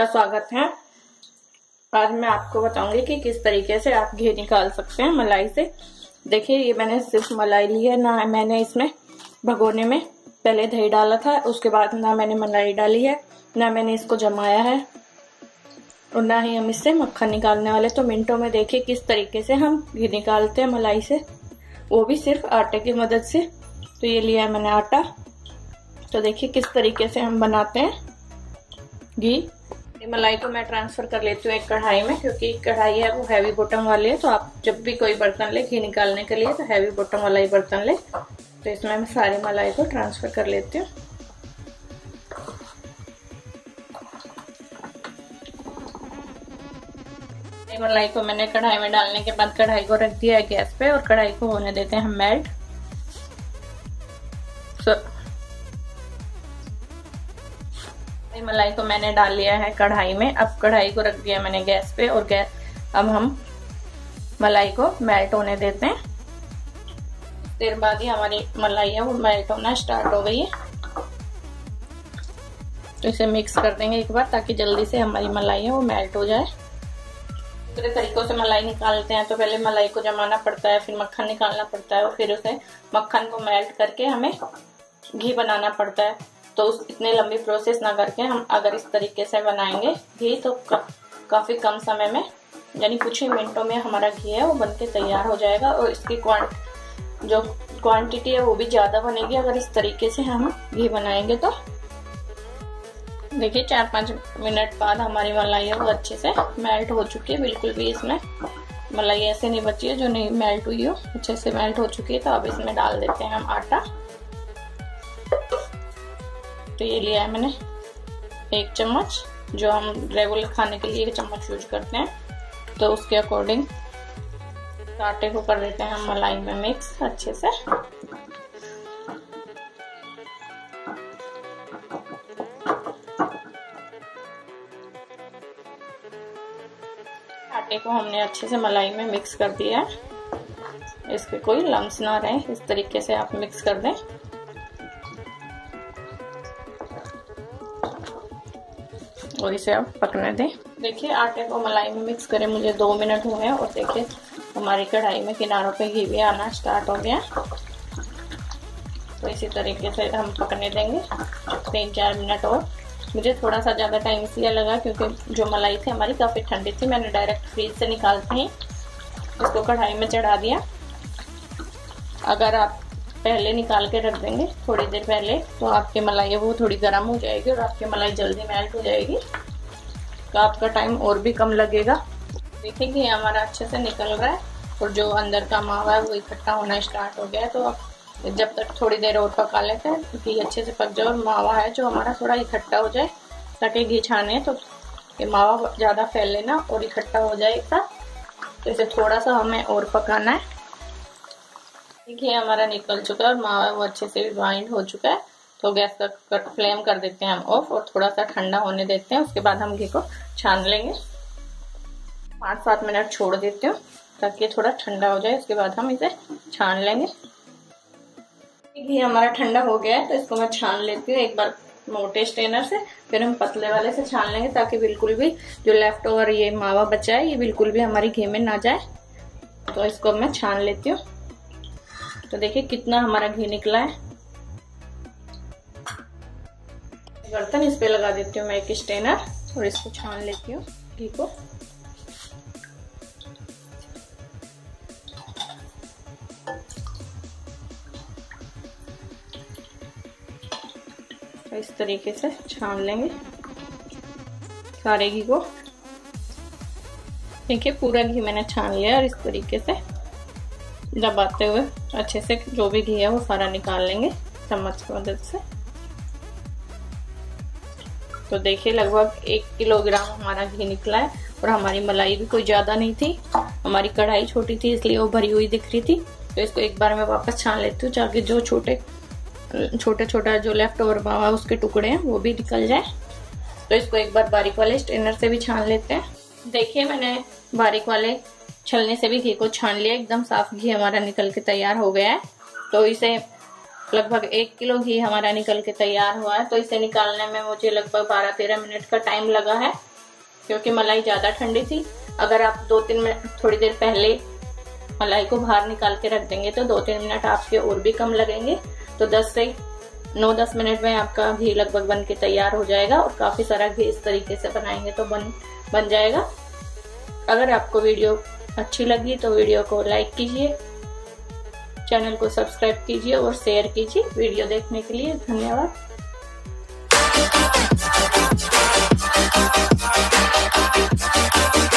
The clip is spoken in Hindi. आपका स्वागत है। आज मैं आपको बताऊंगी कि किस तरीके से आप घी निकाल सकते हैं मलाई से। देखिए ये मैंने सिर्फ मलाई ली है, ना मैंने इसमें भगोने में पहले दही डाला था, उसके बाद ना मैंने मलाई डाली है, ना मैंने इसको जमाया है और ना ही हम इससे मक्खन निकालने वाले। तो मिनटों में देखिए किस तरीके से हम घी निकालते हैं मलाई से, वो भी सिर्फ आटे की मदद से। तो ये लिया है मैंने आटा। तो देखिए किस तरीके से हम बनाते हैं घी। मलाई को मैं ट्रांसफर कर लेती हूँ एक कढ़ाई में, क्योंकि कढ़ाई है वो हैवी बॉटम वाली है। तो आप जब भी कोई बर्तन ले घी निकालने के लिए तो हैवी बॉटम वाला ही बर्तन ले। तो इसमें मैं सारी मलाई को ट्रांसफर कर लेती हूँ। मलाई को मैंने कढ़ाई में डालने के बाद कढ़ाई को रख दिया है गैस पे और कढ़ाई को होने देते हैं हम मेल्ट। मलाई को मैंने डाल लिया है कढ़ाई में। अब कढ़ाई को रख दिया मैंने गैस पे और गैस अब हम मलाई को मेल्ट होने देते हैं। देर बाद ही हमारी मलाई है वो मेल्ट होना स्टार्ट हो गई है। तो इसे मिक्स कर देंगे एक बार ताकि जल्दी से हमारी मलाई है वो मेल्ट हो जाए। दूसरे तरीकों से मलाई निकालते हैं तो पहले मलाई को जमाना पड़ता है, फिर मक्खन निकालना पड़ता है और फिर उसे मक्खन को मेल्ट करके हमें घी बनाना पड़ता है। तो इतने लंबी प्रोसेस ना करके हम अगर इस तरीके से बनाएंगे घी तो काफ़ी कम समय में, यानी कुछ ही मिनटों में हमारा घी है वो बनके तैयार हो जाएगा। और इसकी क्वांटिटी है वो भी ज़्यादा बनेगी अगर इस तरीके से हम घी बनाएंगे। तो देखिए 4-5 मिनट बाद हमारी मलाई है वो अच्छे से मेल्ट हो चुकी है, बिल्कुल भी इसमें मलाई ऐसे नहीं बची है जो नहीं मेल्ट हुई हो, अच्छे से मेल्ट हो चुकी है। तो अब इसमें डाल देते हैं हम आटा। तो ये लिया है मैंने 1 चम्मच, जो हम रेगुलर खाने के लिए 1 चम्मच यूज करते हैं। तो उसके अकॉर्डिंग आटे को कर लेते हैं हम मलाई में मिक्स अच्छे से। आटे को हमने अच्छे से मलाई में मिक्स कर दिया है, इसके कोई लम्स ना रहे, इस तरीके से आप मिक्स कर दें। और इसे आप पकने दें। देखिए आटे को मलाई में मिक्स करें मुझे 2 मिनट हुए हैं और देखिए हमारी कढ़ाई में किनारों पे घी भी आना स्टार्ट हो गया। तो इसी तरीके से हम पकने देंगे 3-4 मिनट और। मुझे थोड़ा सा ज़्यादा टाइम इसलिए लगा क्योंकि जो मलाई थी हमारी काफ़ी ठंडी थी, मैंने डायरेक्ट फ्रीज से निकालते ही इसको कढ़ाई में चढ़ा दिया। अगर आप पहले निकाल के रख देंगे थोड़ी देर पहले तो आपकी मलाई है वो थोड़ी गर्म हो जाएगी और आपकी मलाई जल्दी मेल्ट हो जाएगी, तो आपका टाइम और भी कम लगेगा। देखिए कि हमारा अच्छे से निकल रहा है और जो अंदर का मावा है वो इकट्ठा होना स्टार्ट हो गया है। तो आप जब तक थोड़ी देर और पका लेते हैं घी अच्छे से पक जाए और मावा है जो हमारा थोड़ा इकट्ठा हो जाए, ताकि घी छाने तो ये मावा ज़्यादा फैले ना और इकट्ठा हो जाए एक साथ। तो इसे थोड़ा सा हमें और पकाना है। देखिए हमारा निकल चुका है और मावा वो अच्छे से भी बाइंड हो चुका है। तो गैस का फ्लेम कर देते हैं हम ऑफ और थोड़ा सा ठंडा होने देते हैं, उसके बाद हम घी को छान लेंगे। 5-7 मिनट छोड़ देते हूँ ताकि थोड़ा ठंडा हो जाए, उसके बाद हम इसे छान लेंगे। घी हमारा ठंडा हो गया है तो इसको मैं छान लेती हूँ एक बार मोटे स्ट्रेनर से, फिर हम पतले वाले से छान लेंगे ताकि बिल्कुल भी जो लेफ्ट ओवर ये मावा बचा है ये बिल्कुल भी हमारे घी में ना जाए। तो इसको मैं छान लेती हूँ। तो देखिए कितना हमारा घी निकला है। बर्तन इस पे लगा देती हूँ मैं एक स्ट्रेनर और इसको छान लेती हूँ घी को। तो इस तरीके से छान लेंगे सारे घी को। देखिए पूरा घी मैंने छान लिया और इस तरीके से दबाते हुए अच्छे से जो भी घी है वो सारा निकाल लेंगे चम्मच की मदद से। तो देखिए लगभग 1 किलोग्राम हमारा घी निकला है और हमारी मलाई भी कोई ज़्यादा नहीं थी, हमारी कढ़ाई छोटी थी इसलिए वो भरी हुई दिख रही थी। तो इसको एक बार मैं वापस छान लेती हूँ ताकि जो छोटा जो लेफ्ट ओवर मावा है उसके टुकड़े हैं वो भी निकल जाए। तो इसको एक बार बारीक वाले स्ट्रेनर से भी छान लेते हैं। देखिए मैंने बारीक वाले छलने से भी घी को छान लिया, एकदम साफ घी हमारा निकल के तैयार हो गया है। तो इसे लगभग 1 किलो घी हमारा निकल के तैयार हुआ है। तो इसे निकालने में मुझे लगभग 12-13 मिनट का टाइम लगा है। क्योंकि मलाई ज़्यादा ठंडी थी। अगर आप 2-3 मिनट थोड़ी देर पहले मलाई को बाहर निकाल के रख देंगे तो 2-3 मिनट आपके और भी कम लगेंगे। तो 9-10 मिनट में आपका घी लगभग बन के तैयार हो जाएगा और काफ़ी सारा घी इस तरीके से बनाएंगे तो बन जाएगा। अगर आपको वीडियो अच्छी लगी तो वीडियो को लाइक कीजिए, चैनल को सब्सक्राइब कीजिए और शेयर कीजिए। वीडियो देखने के लिए धन्यवाद।